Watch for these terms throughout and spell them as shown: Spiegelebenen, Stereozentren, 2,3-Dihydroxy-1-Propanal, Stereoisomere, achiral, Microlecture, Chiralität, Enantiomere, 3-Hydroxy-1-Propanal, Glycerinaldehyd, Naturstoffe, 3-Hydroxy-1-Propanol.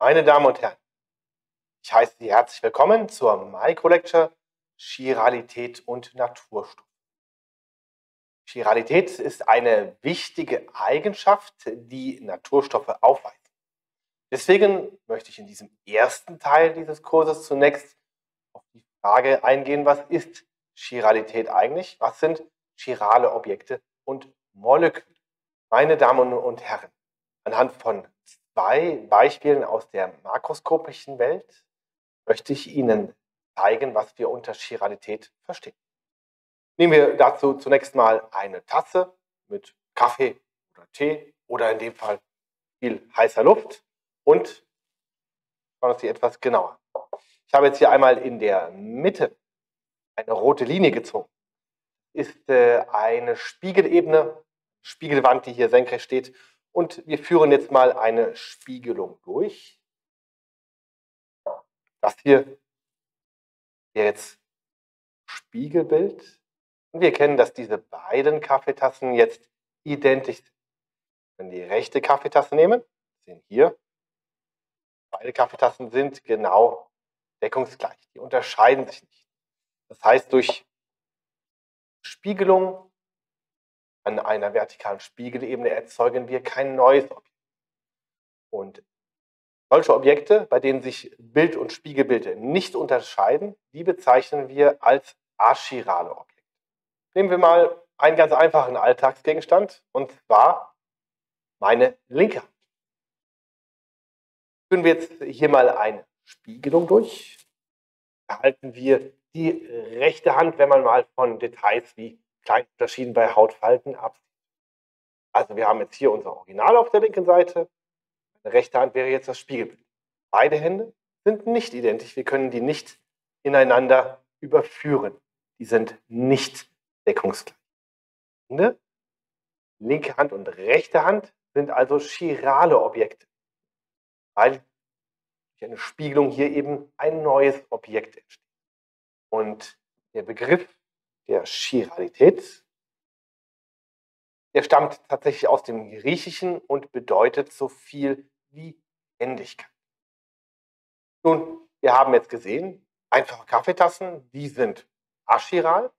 Meine Damen und Herren, ich heiße Sie herzlich willkommen zur Microlecture Chiralität und Naturstoffe. Chiralität ist eine wichtige Eigenschaft, die Naturstoffe aufweisen. Deswegen möchte ich in diesem ersten Teil dieses Kurses zunächst auf die Frage eingehen, was ist Chiralität eigentlich? Was sind chirale Objekte und Moleküle? Meine Damen und Herren, anhand von zwei Beispielen aus der makroskopischen Welt möchte ich Ihnen zeigen, was wir unter Chiralität verstehen. Nehmen wir dazu zunächst mal eine Tasse mit Kaffee oder Tee oder in dem Fall viel heißer Luft und schauen uns die etwas genauer an. Ich habe jetzt hier einmal in der Mitte eine rote Linie gezogen. Ist eine Spiegelebene, Spiegelwand, die hier senkrecht steht. Und wir führen jetzt mal eine Spiegelung durch. Das hier wäre jetzt Spiegelbild. Und wir erkennen, dass diese beiden Kaffeetassen jetzt identisch sind. Wenn wir die rechte Kaffeetasse nehmen, sehen hier, beide Kaffeetassen sind genau deckungsgleich. Die unterscheiden sich nicht. Das heißt, durch Spiegelung an einer vertikalen Spiegelebene erzeugen wir kein neues Objekt. Und solche Objekte, bei denen sich Bild und Spiegelbild nicht unterscheiden, die bezeichnen wir als achirale Objekte. Nehmen wir mal einen ganz einfachen Alltagsgegenstand, und zwar meine linke Hand. Führen wir jetzt hier mal eine Spiegelung durch. Erhalten wir die rechte Hand, wenn man mal von Details wie kleinen Unterschieden bei Hautfalten absieht. Also wir haben jetzt hier unser Original auf der linken Seite. Die rechte Hand wäre jetzt das Spiegelbild. Beide Hände sind nicht identisch. Wir können die nicht ineinander überführen. Die sind nicht deckungsgleich. Linke Hand und rechte Hand sind also chirale Objekte, weil durch eine Spiegelung hier eben ein neues Objekt entsteht. Und der Begriff der Chiralität, der stammt tatsächlich aus dem Griechischen und bedeutet so viel wie Händigkeit. Nun, wir haben jetzt gesehen, einfache Kaffeetassen, die sind achiral.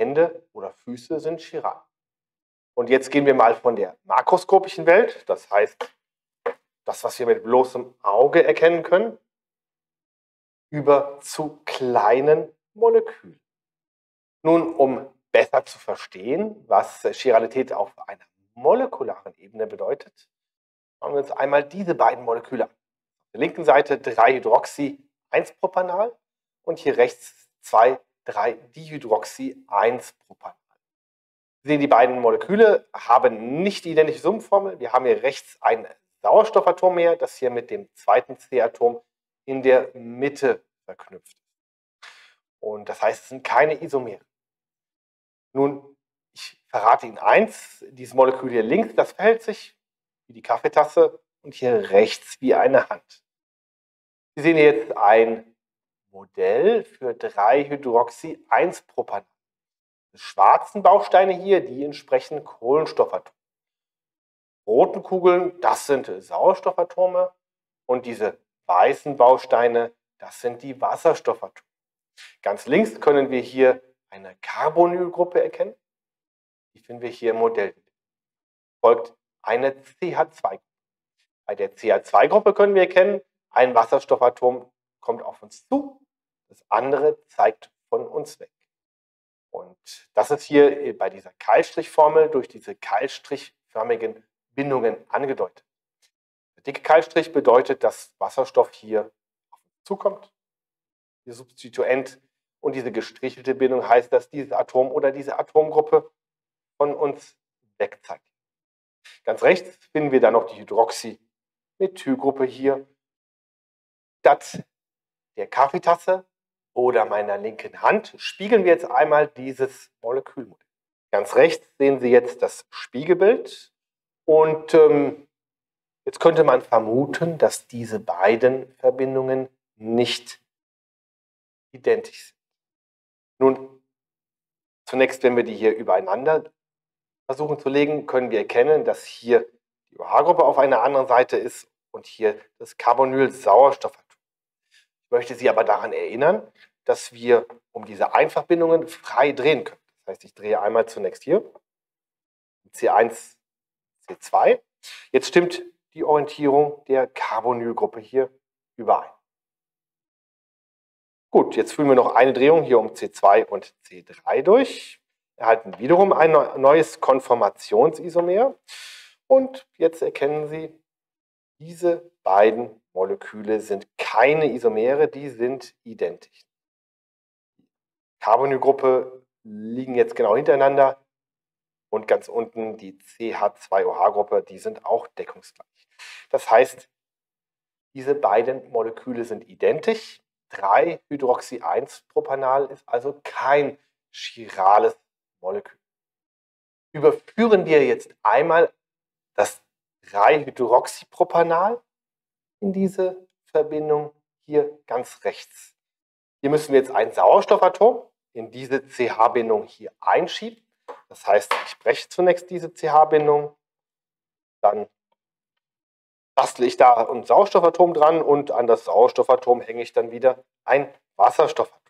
Hände oder Füße sind chiral. Und jetzt gehen wir mal von der makroskopischen Welt, das heißt, das, was wir mit bloßem Auge erkennen können, über zu kleinen Molekülen. Nun, um besser zu verstehen, was Chiralität auf einer molekularen Ebene bedeutet, schauen wir uns einmal diese beiden Moleküle an. Auf der linken Seite 3-Hydroxy-1-Propanal und hier rechts 2,3-Dihydroxy-1-Propanal. Sie sehen, die beiden Moleküle haben nicht die identische Summenformel. Wir haben hier rechts ein Sauerstoffatom mehr, das hier mit dem zweiten C-Atom in der Mitte verknüpft ist. Und das heißt, es sind keine Isomere. Nun, ich verrate Ihnen eins, dieses Molekül hier links, das verhält sich wie die Kaffeetasse und hier rechts wie eine Hand. Sie sehen jetzt ein Modell für 3-Hydroxy-1-Propanal. Die schwarzen Bausteine hier, die entsprechen Kohlenstoffatome. Roten Kugeln, das sind Sauerstoffatome und diese weißen Bausteine, das sind die Wasserstoffatome. Ganz links können wir hier eine Carbonylgruppe erkennen. Die finden wir hier im Modell. Folgt eine CH2-Gruppe. Bei der CH2-Gruppe können wir erkennen, ein Wasserstoffatom kommt auf uns zu, das andere zeigt von uns weg. Und das ist hier bei dieser Keilstrichformel durch diese keilstrichförmigen Bindungen angedeutet. Der dicke Keilstrich bedeutet, dass Wasserstoff hier auf uns zukommt. Ihr Substituent und diese gestrichelte Bindung heißt, dass dieses Atom oder diese Atomgruppe von uns wegzeigt. Ganz rechts finden wir dann noch die Hydroxy-Methylgruppe hier. Statt der Kaffeetasse oder meiner linken Hand spiegeln wir jetzt einmal dieses Molekülmodell. Ganz rechts sehen Sie jetzt das Spiegelbild und jetzt könnte man vermuten, dass diese beiden Verbindungen nicht identisch sind. Nun, zunächst, wenn wir die hier übereinander versuchen zu legen, können wir erkennen, dass hier die OH-Gruppe auf einer anderen Seite ist und hier das Carbonyl-Sauerstoffatom. Ich möchte Sie aber daran erinnern, dass wir um diese Einfachbindungen frei drehen können. Das heißt, ich drehe einmal zunächst hier, C1, C2. Jetzt stimmt die Orientierung der Carbonylgruppe hier überein. Gut, jetzt führen wir noch eine Drehung hier um C2 und C3 durch, erhalten wiederum ein neues Konformationsisomer und jetzt erkennen Sie, diese beiden Moleküle sind keine Isomere, die sind identisch. Carbonylgruppe liegen jetzt genau hintereinander und ganz unten die CH2OH-Gruppe, die sind auch deckungsgleich. Das heißt, diese beiden Moleküle sind identisch. 3-Hydroxy-1-Propanal ist also kein chirales Molekül. Überführen wir jetzt einmal das 3-Hydroxy-Propanal in diese Verbindung hier ganz rechts. Hier müssen wir jetzt ein Sauerstoffatom in diese CH-Bindung hier einschieben. Das heißt, ich breche zunächst diese CH-Bindung, dann bastle ich da ein Sauerstoffatom dran und an das Sauerstoffatom hänge ich dann wieder ein Wasserstoffatom.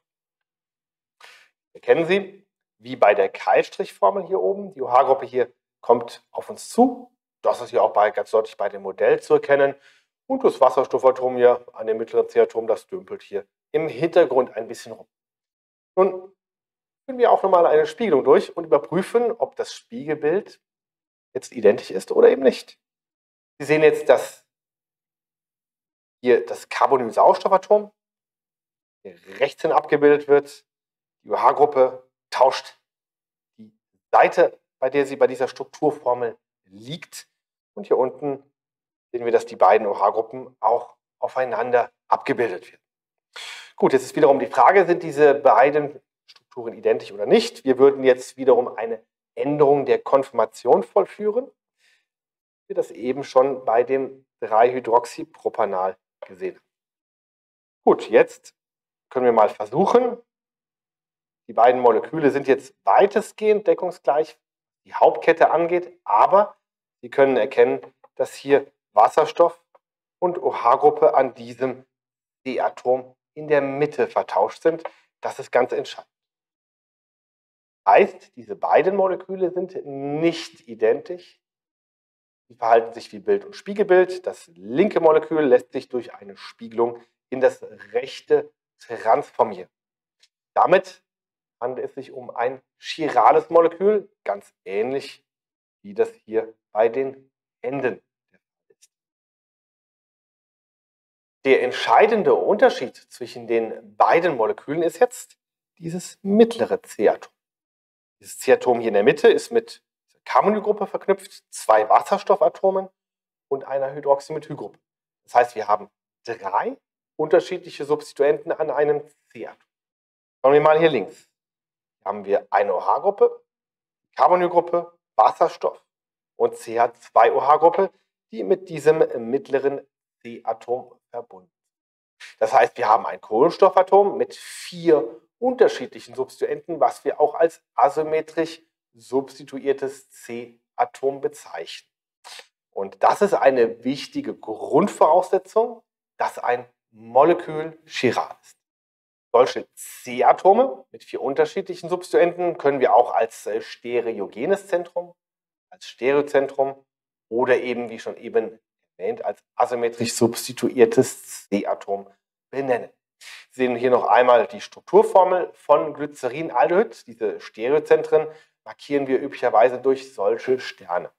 Erkennen Sie, wie bei der Keilstrichformel hier oben, die OH-Gruppe hier kommt auf uns zu. Das ist ja auch ganz deutlich bei dem Modell zu erkennen. Und das Wasserstoffatom hier an dem mittleren C-Atom, das dümpelt hier im Hintergrund ein bisschen rum. Nun führen wir auch nochmal eine Spiegelung durch und überprüfen, ob das Spiegelbild jetzt identisch ist oder eben nicht. Sie sehen jetzt, dass hier das Carbonyl-Sauerstoffatom rechts hin abgebildet wird. Die OH-Gruppe tauscht die Seite, bei der sie bei dieser Strukturformel liegt. Und hier unten sehen wir, dass die beiden OH-Gruppen auch aufeinander abgebildet werden. Gut, jetzt ist wiederum die Frage, sind diese beiden Strukturen identisch oder nicht? Wir würden jetzt wiederum eine Änderung der Konformation vollführen, wie wir das eben schon bei dem 3-Hydroxypropanal gesehen haben. Gut, jetzt können wir mal versuchen. Die beiden Moleküle sind jetzt weitestgehend deckungsgleich, die Hauptkette angeht, aber Sie können erkennen, dass hier Wasserstoff und OH-Gruppe an diesem C-Atom in der Mitte vertauscht sind. Das ist ganz entscheidend. Heißt, diese beiden Moleküle sind nicht identisch. Sie verhalten sich wie Bild und Spiegelbild. Das linke Molekül lässt sich durch eine Spiegelung in das rechte transformieren. Damit handelt es sich um ein chirales Molekül, ganz ähnlich wie das hier bei den Enden der Fall ist. Der entscheidende Unterschied zwischen den beiden Molekülen ist jetzt dieses mittlere C-Atom. Dieses C-Atom hier in der Mitte ist mit Carbonylgruppe verknüpft, zwei Wasserstoffatomen und einer Hydroxymethylgruppe. Das heißt, wir haben drei unterschiedliche Substituenten an einem C-Atom. Schauen wir mal hier links. Da haben wir eine OH-Gruppe, Carbonylgruppe, Wasserstoff und CH2-OH-Gruppe, die mit diesem mittleren C-Atom verbunden sind. Das heißt, wir haben ein Kohlenstoffatom mit vier unterschiedlichen Substituenten, was wir auch als asymmetrisch substituiertes C-Atom bezeichnen. Und das ist eine wichtige Grundvoraussetzung, dass ein Molekül chiral ist. Solche C-Atome mit vier unterschiedlichen Substituenten können wir auch als stereogenes Zentrum, als Stereozentrum oder eben, wie schon eben erwähnt, als asymmetrisch substituiertes C-Atom benennen. Sie sehen hier noch einmal die Strukturformel von Glycerinaldehyd, diese Stereozentren, markieren wir üblicherweise durch solche Sterne.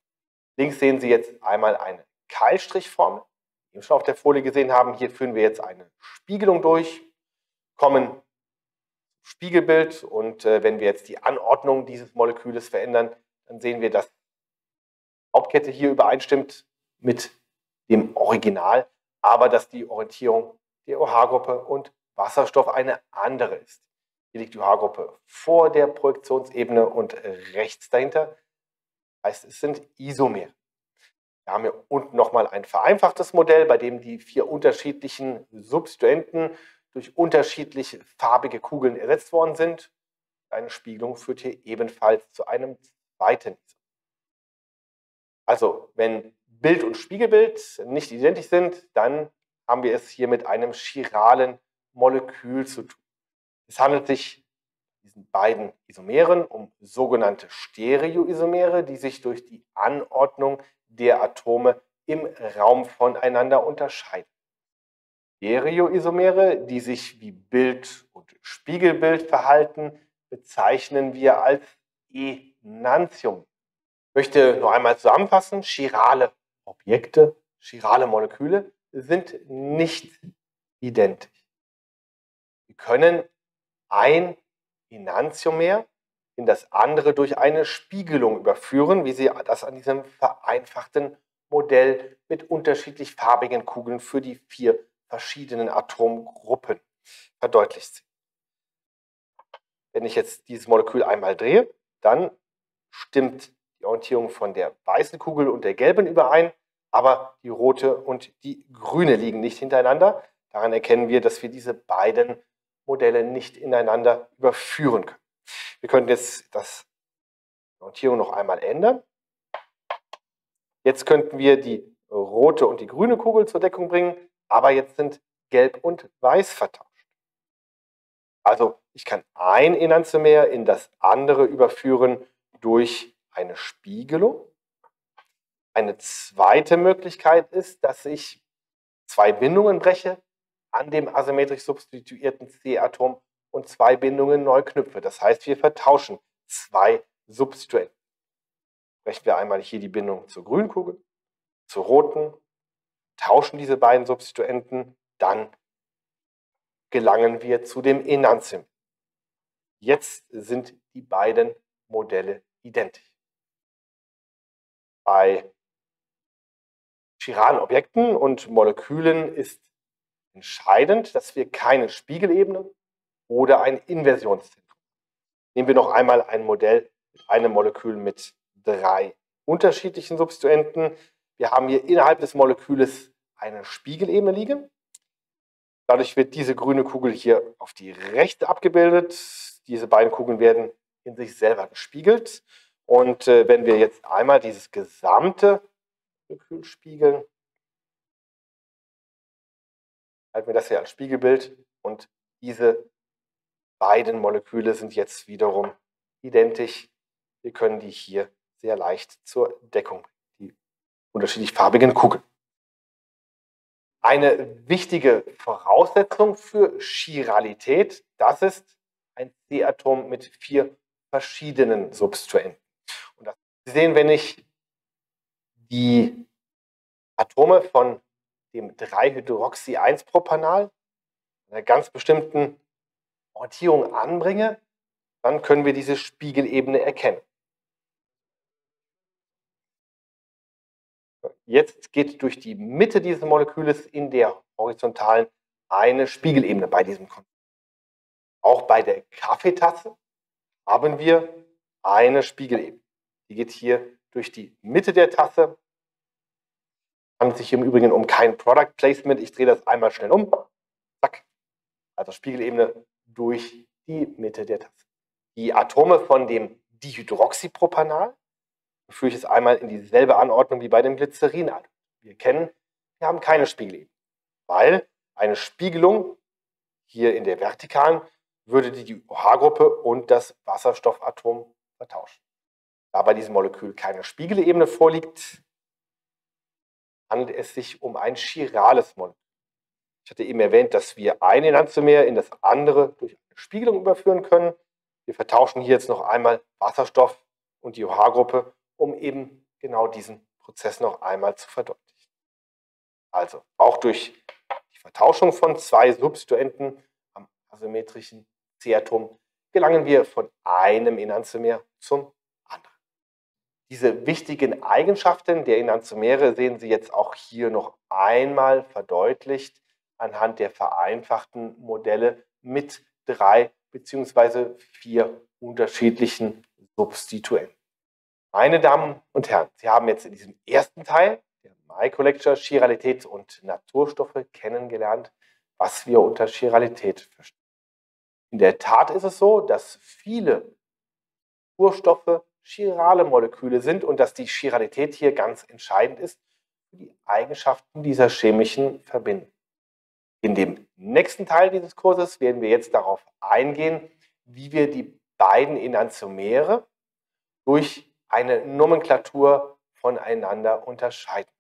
Links sehen Sie jetzt einmal eine Keilstrichformel, die wir schon auf der Folie gesehen haben. Hier führen wir jetzt eine Spiegelung durch, kommen zum Spiegelbild und wenn wir jetzt die Anordnung dieses Moleküles verändern, dann sehen wir, dass die Hauptkette hier übereinstimmt mit dem Original, aber dass die Orientierung der OH-Gruppe und Wasserstoff eine andere ist. Hier liegt die OH-Gruppe vor der Projektionsebene und rechts dahinter. Das heißt, es sind Isomere. Wir haben hier unten nochmal ein vereinfachtes Modell, bei dem die vier unterschiedlichen Substituenten durch unterschiedlich farbige Kugeln ersetzt worden sind. Eine Spiegelung führt hier ebenfalls zu einem zweiten Isomer. Also, wenn Bild und Spiegelbild nicht identisch sind, dann haben wir es hier mit einem chiralen Molekül zu tun. Es handelt sich bei diesen beiden Isomeren um sogenannte Stereoisomere, die sich durch die Anordnung der Atome im Raum voneinander unterscheiden. Stereoisomere, die sich wie Bild und Spiegelbild verhalten, bezeichnen wir als Enantiomere. Ich möchte nur einmal zusammenfassen, chirale Objekte, chirale Moleküle sind nicht identisch. Wir können ein Enantiomer in das andere durch eine Spiegelung überführen, wie Sie das an diesem vereinfachten Modell mit unterschiedlich farbigen Kugeln für die 4 verschiedenen Atomgruppen verdeutlicht sind. Wenn ich jetzt dieses Molekül einmal drehe, dann stimmt die Orientierung von der weißen Kugel und der gelben überein, aber die rote und die grüne liegen nicht hintereinander. Daran erkennen wir, dass wir diese beiden Modelle nicht ineinander überführen können. Wir können jetzt die Orientierung noch einmal ändern. Jetzt könnten wir die rote und die grüne Kugel zur Deckung bringen, aber jetzt sind gelb und weiß vertauscht. Also ich kann ein Enantiomer in das andere überführen durch eine Spiegelung. Eine zweite Möglichkeit ist, dass ich 2 Bindungen breche, an dem asymmetrisch substituierten C-Atom und 2 Bindungen neu knüpfe. Das heißt, wir vertauschen 2 Substituenten. Brechen wir einmal hier die Bindung zur grünen Kugel, zur roten, tauschen diese beiden Substituenten, dann gelangen wir zu dem Enantiomer. Jetzt sind die beiden Modelle identisch. Bei chiralen Objekten und Molekülen ist entscheidend, dass wir keine Spiegelebene oder ein Inversionszentrum haben. Nehmen wir noch einmal ein Modell mit einem Molekül mit 3 unterschiedlichen Substituenten. Wir haben hier innerhalb des Moleküls eine Spiegelebene liegen. Dadurch wird diese grüne Kugel hier auf die rechte abgebildet. Diese beiden Kugeln werden in sich selber gespiegelt. Und wenn wir jetzt einmal dieses gesamte Molekül spiegeln, halten wir das hier als Spiegelbild und diese beiden Moleküle sind jetzt wiederum identisch. Wir können die hier sehr leicht zur Deckung bringen, die unterschiedlich farbigen Kugeln. Eine wichtige Voraussetzung für Chiralität, das ist ein C-Atom mit 4 verschiedenen Substituenten. Und das sehen, wenn ich die Atome von dem 3-Hydroxy-1-Propanal einer ganz bestimmten Orientierung anbringe, dann können wir diese Spiegelebene erkennen. Jetzt geht durch die Mitte dieses Moleküls in der horizontalen eine Spiegelebene bei diesem Konflikt. Auch bei der Kaffeetasse haben wir eine Spiegelebene. Die geht hier durch die Mitte der Tasse. Es handelt sich im Übrigen um kein Product Placement. Ich drehe das einmal schnell um. Zack. Also Spiegelebene durch die Mitte der Tasse. Die Atome von dem Dihydroxypropanal führe ich jetzt einmal in dieselbe Anordnung wie bei dem Glycerinaldehyd. Wir haben keine Spiegelebene, weil eine Spiegelung hier in der vertikalen würde die OH-Gruppe und das Wasserstoffatom vertauschen. Da bei diesem Molekül keine Spiegelebene vorliegt, handelt es sich um ein chirales Molekül. Ich hatte eben erwähnt, dass wir ein Enantiomer in das andere durch eine Spiegelung überführen können. Wir vertauschen hier jetzt noch einmal Wasserstoff und die OH-Gruppe, um eben genau diesen Prozess noch einmal zu verdeutlichen. Also auch durch die Vertauschung von 2 Substituenten am asymmetrischen C-Atom gelangen wir von einem Enantiomer zum anderen. Diese wichtigen Eigenschaften der Enantiomere sehen Sie jetzt auch hier noch einmal verdeutlicht anhand der vereinfachten Modelle mit 3 bzw. 4 unterschiedlichen Substituenten. Meine Damen und Herren, Sie haben jetzt in diesem ersten Teil der Microlecture Chiralität und Naturstoffe kennengelernt, was wir unter Chiralität verstehen. In der Tat ist es so, dass viele Naturstoffe chirale Moleküle sind und dass die Chiralität hier ganz entscheidend ist die Eigenschaften dieser chemischen Verbindung. In dem nächsten Teil dieses Kurses werden wir jetzt darauf eingehen, wie wir die beiden Enantiomere durch eine Nomenklatur voneinander unterscheiden.